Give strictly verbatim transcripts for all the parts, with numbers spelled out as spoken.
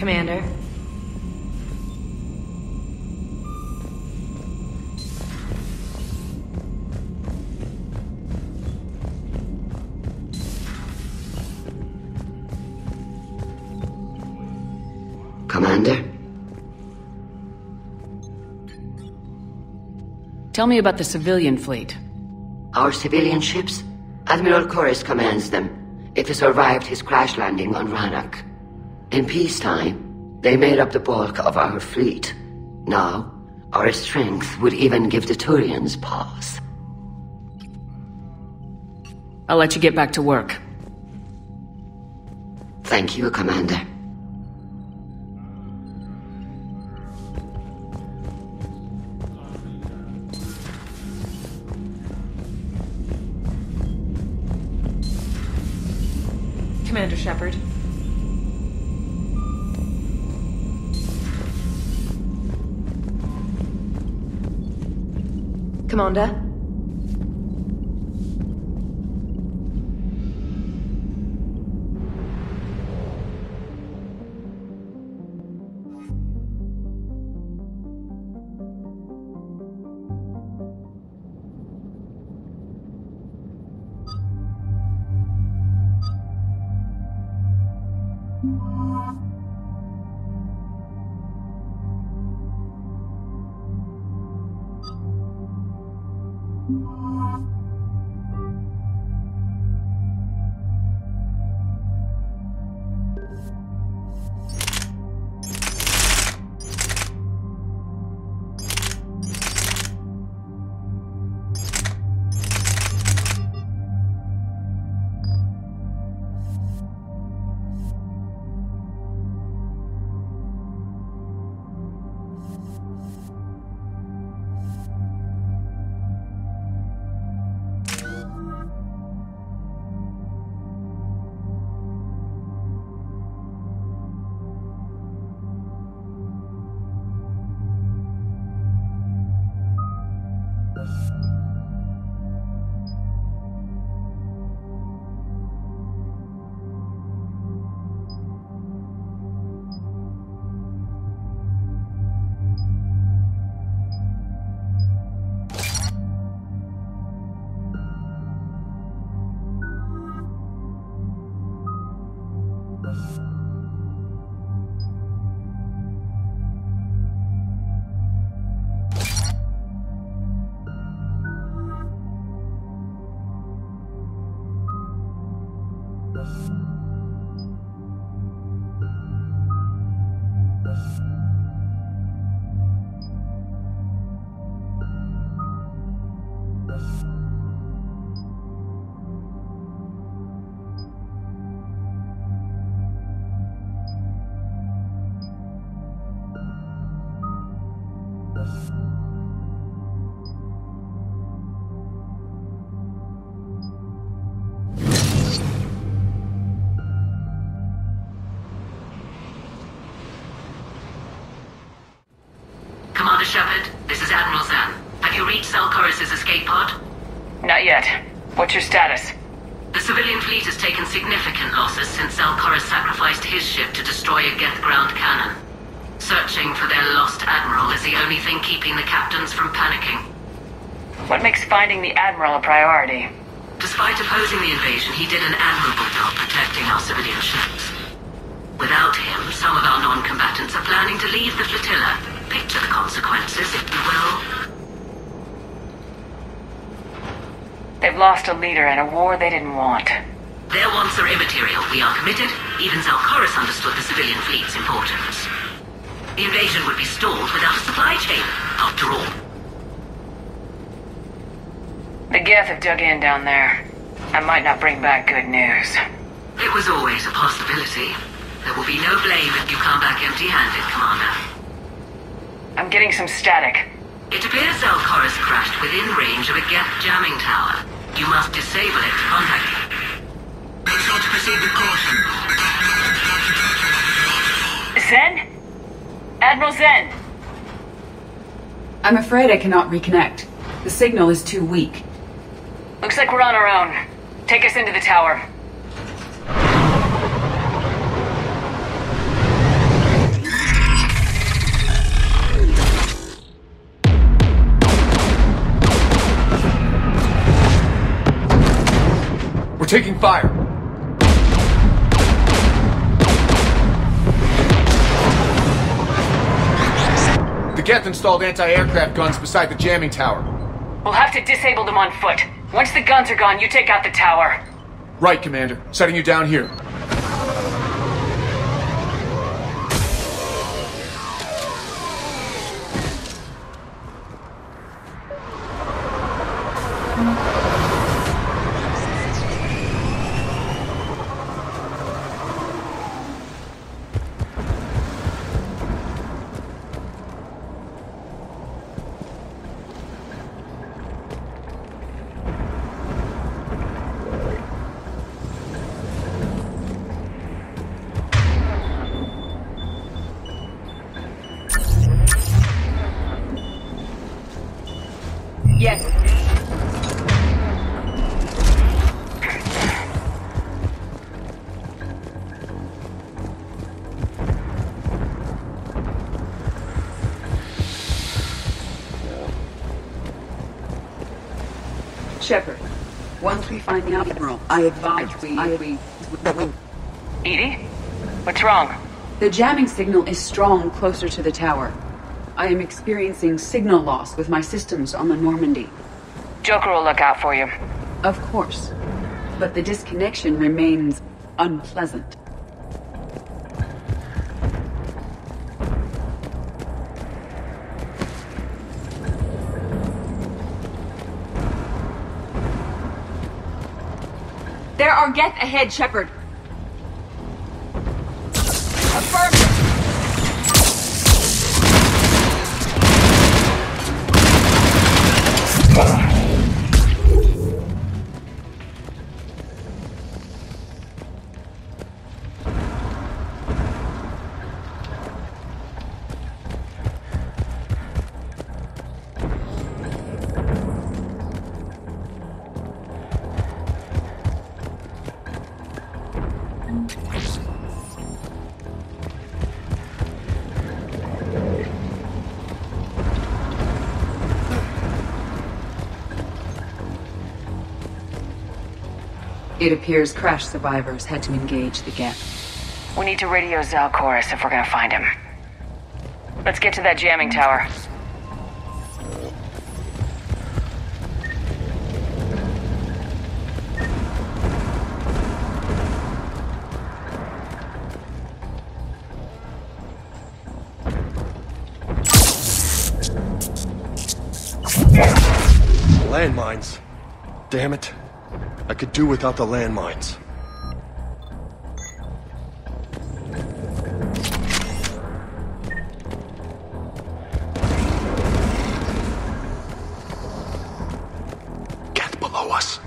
Commander. Commander? Tell me about the civilian fleet. Our civilian ships? Admiral Xen'Corris commands them. It has survived his crash landing on Rannoch. In peacetime, they made up the bulk of our fleet. Now, our strength would even give the Turians pause. I'll let you get back to work. Thank you, Commander. Commander Shepard. Commander? Shepard, this is Admiral Zan. Have you reached Zaal'Koris' escape pod? Not yet. What's your status? The civilian fleet has taken significant losses since Zaal'Koris sacrificed his ship to destroy a Geth ground cannon. Searching for their lost admiral is the only thing keeping the captains from panicking. What makes finding the admiral a priority? Despite opposing the invasion, he did an admirable job protecting our civilian ships. Without him, some of our non-combatants are planning to leave the flotilla. Picture the consequences, if you will. They've lost a leader in a war they didn't want. Their wants are immaterial. We are committed. Even Zaal'Koris understood the civilian fleet's importance. The invasion would be stalled without a supply chain, after all. The Geth have dug in down there. I might not bring back good news. It was always a possibility. There will be no blame if you come back empty-handed, Commander. I'm getting some static. It appears Zaal'Koris crashed within range of a Geth jamming tower. You must disable it to contact me. Make sure to proceed with caution. Xen? Admiral Xen! I'm afraid I cannot reconnect. The signal is too weak. Looks like we're on our own. Take us into the tower. taking fire! The Geth installed anti-aircraft guns beside the jamming tower. We'll have to disable them on foot. Once the guns are gone, you take out the tower. Right, Commander. Setting you down here. Yes. Shepard, once we find out, Admiral, I advise we... I we... Edie? What's wrong? The jamming signal is strong closer to the tower. I am experiencing signal loss with my systems on the Normandy. Joker will look out for you. Of course. But the disconnection remains unpleasant. There are Geth ahead, Shepard. It appears crash survivors had to engage the Geth. We need to radio Zaal'Koris if we're gonna find him. Let's get to that jamming tower. Landmines. Damn it. I could do without the landmines. Geth below us.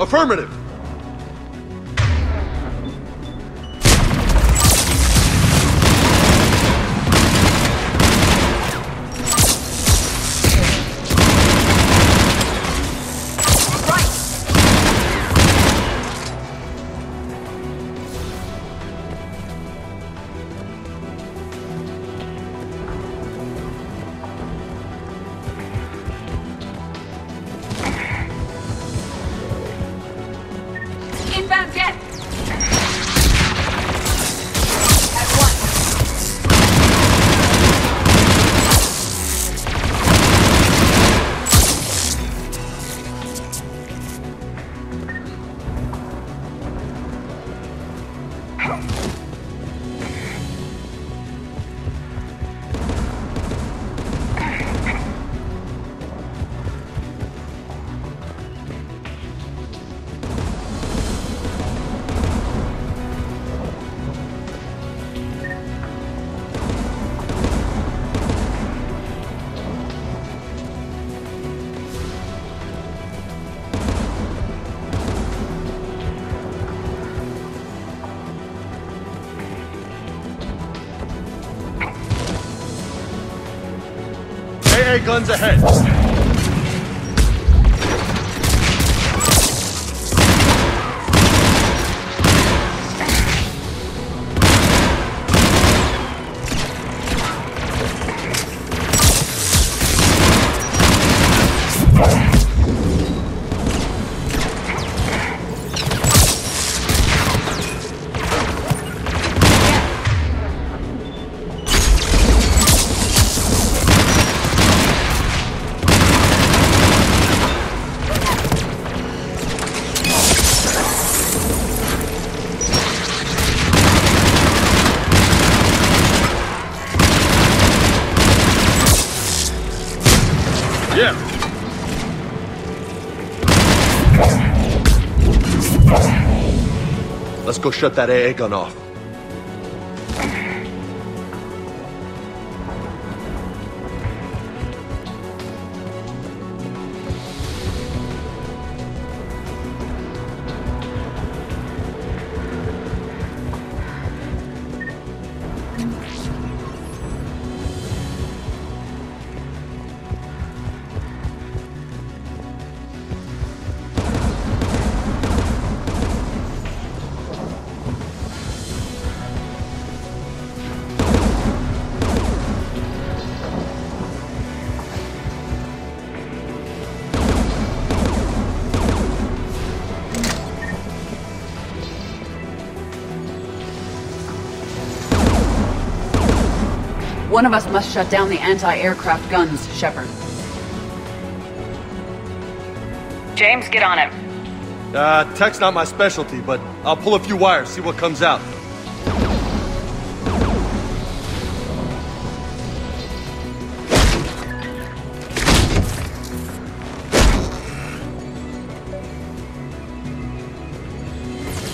Affirmative. Guns ahead. Go shut that A A gun off. One of us must shut down the anti-aircraft guns, Shepard. James, get on it. Uh, tech's not my specialty, but I'll pull a few wires, see what comes out.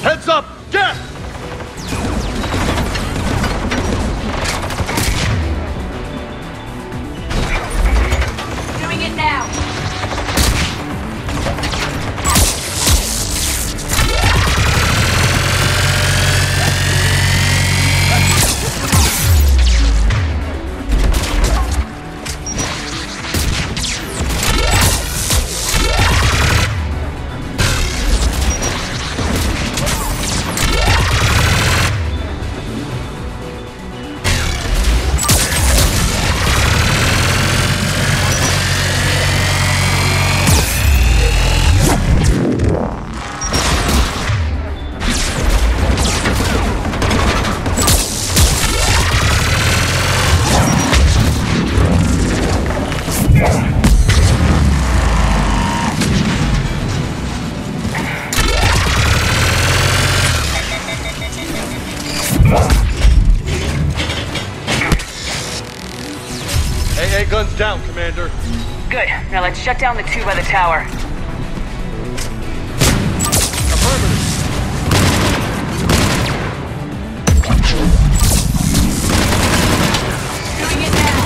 Heads up! Get! Guns down, Commander. Good. Now let's shut down the two by the tower. Affirmative. Doing it now.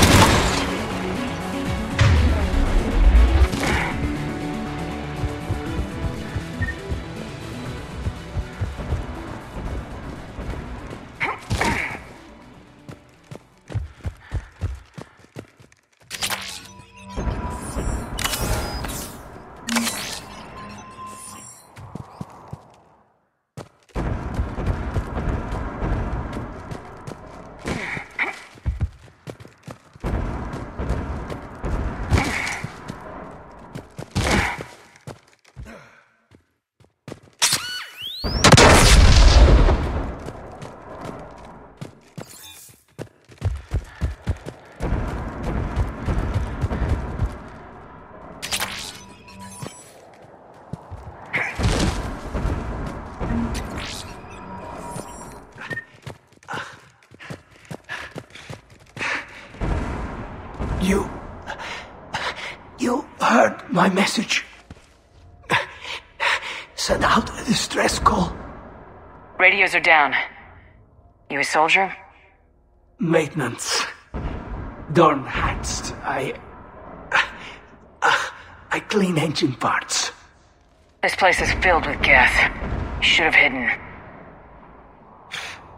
You... you heard my message. Send out a distress call. Radios are down. You a soldier? Maintenance. Dorn'Hats. I... Uh, I clean engine parts. This place is filled with Geth. You should have hidden.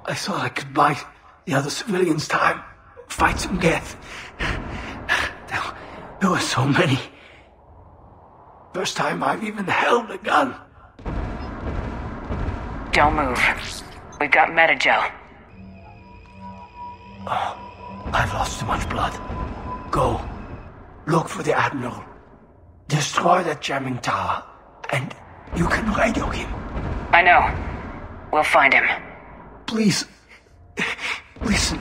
I thought I could buy the other civilians time. Fight some Geth. There were so many. First time I've even held a gun. Don't move. We've got metagel. Oh, I've lost too much blood. Go. Look for the Admiral. Destroy that jamming tower, and you can radio him. I know. We'll find him. Please. Listen.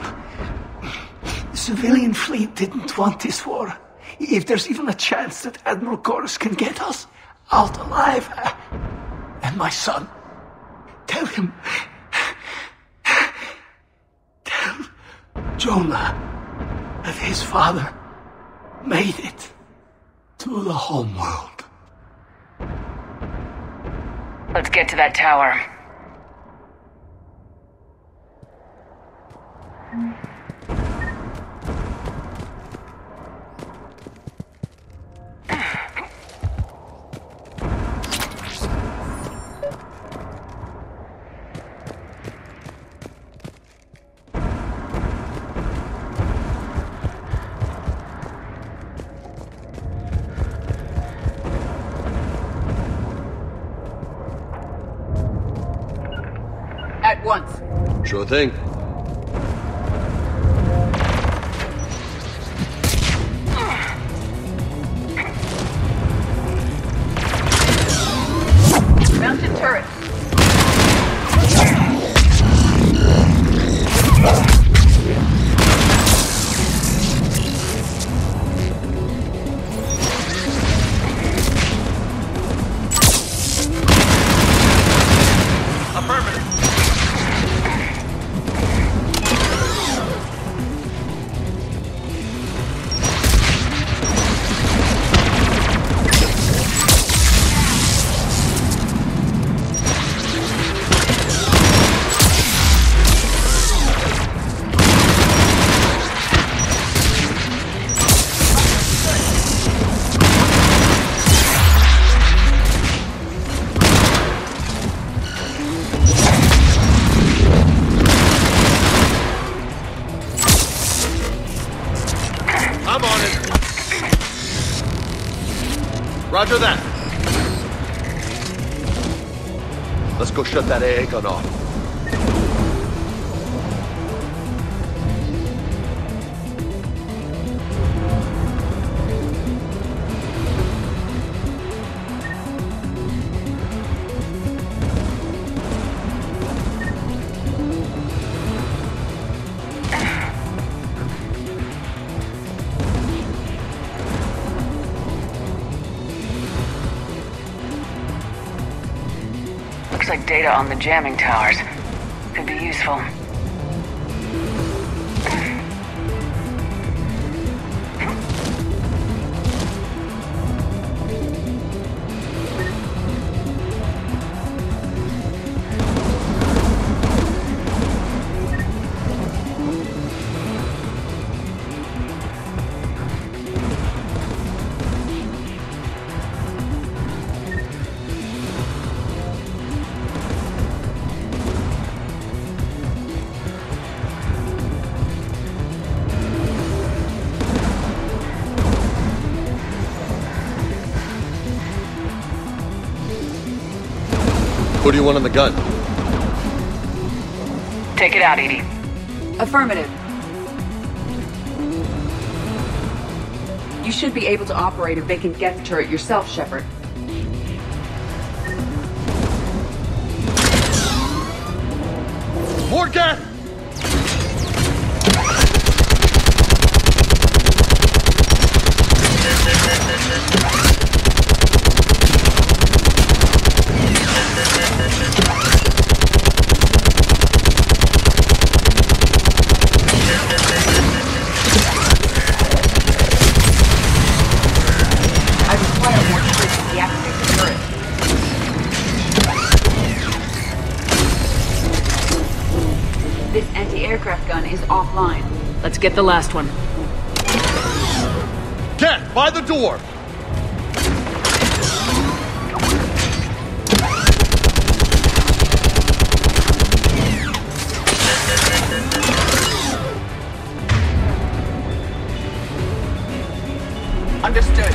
The civilian fleet didn't want this war. If there's even a chance that Admiral Xen'Corris can get us out alive, and my son, tell him, tell Jonah that his father made it to the homeworld. Let's get to that tower. Once. Sure thing. Mounted turret. Roger that. Let's go shut that air gun off. Looks like data on the jamming towers. Could be useful. What do you want on the gun? Take it out, Edie. Affirmative. You should be able to operate a vacant Geth turret yourself, Shepard. More Geth! Is offline. Let's get the last one. Get by the door! Understood.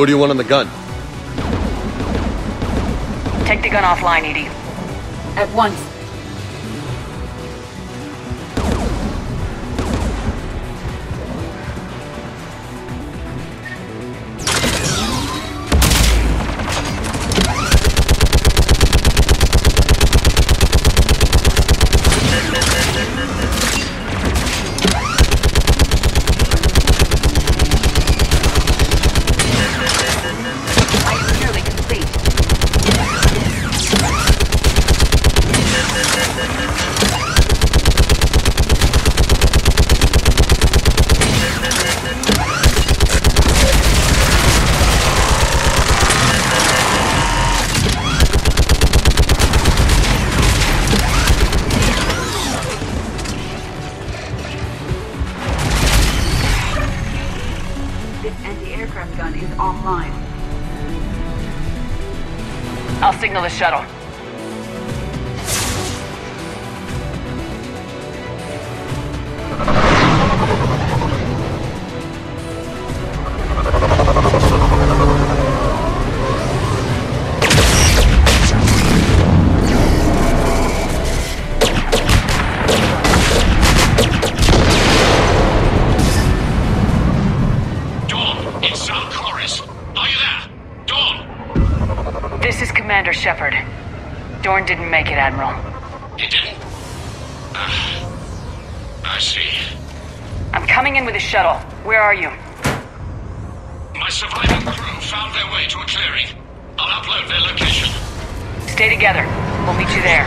Who do you want on the gun? Take the gun offline, Edie. At once. Signal the shuttle. Dawn, it's Zaal'Koris. Are you there? Dawn! This is Commander Shepard. Dorn didn't make it, Admiral. He didn't? Uh, I see. I'm coming in with a shuttle. Where are you? My surviving crew found their way to a clearing. I'll upload their location. Stay together. We'll meet you there.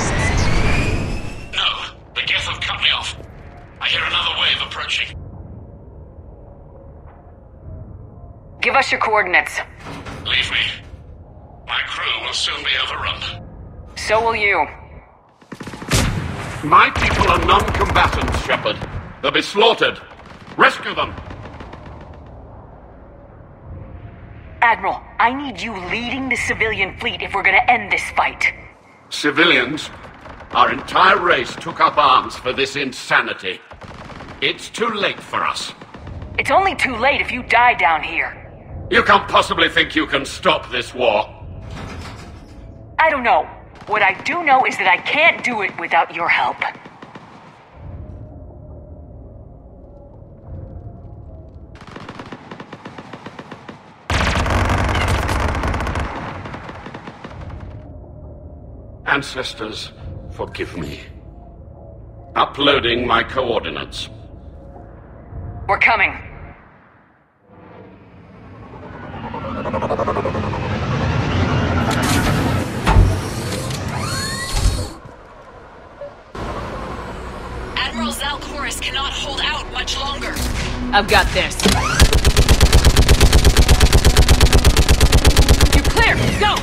No, the Geth have cut me off. I hear another wave approaching. Give us your coordinates. Leave me. My crew will soon be overrun. So will you. My people are non-combatants, Shepard. They'll be slaughtered. Rescue them! Admiral, I need you leading the civilian fleet if we're gonna end this fight. Civilians? Our entire race took up arms for this insanity. It's too late for us. It's only too late if you die down here. You can't possibly think you can stop this war. I don't know. What I do know is that I can't do it without your help. Ancestors, forgive me. Uploading my coordinates. We're coming. Zaal'Koris cannot hold out much longer. I've got this. You're clear! Go!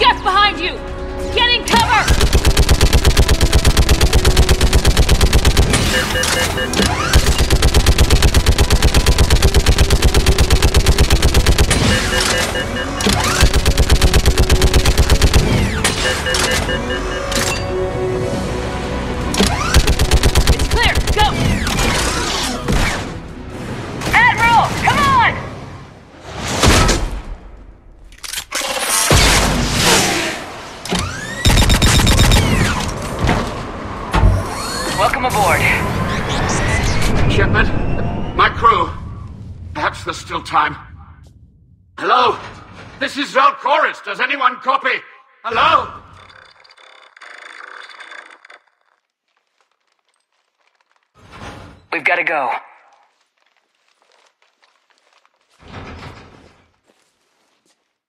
Get behind you! Get in cover! It's clear! Go! Admiral! Come on! Welcome aboard. Shepard, my crew. Perhaps there's still time. Hello? This is Zaal'Koris. Does anyone copy? Hello? We've got to go.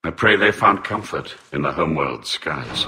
I pray they found comfort in the homeworld skies.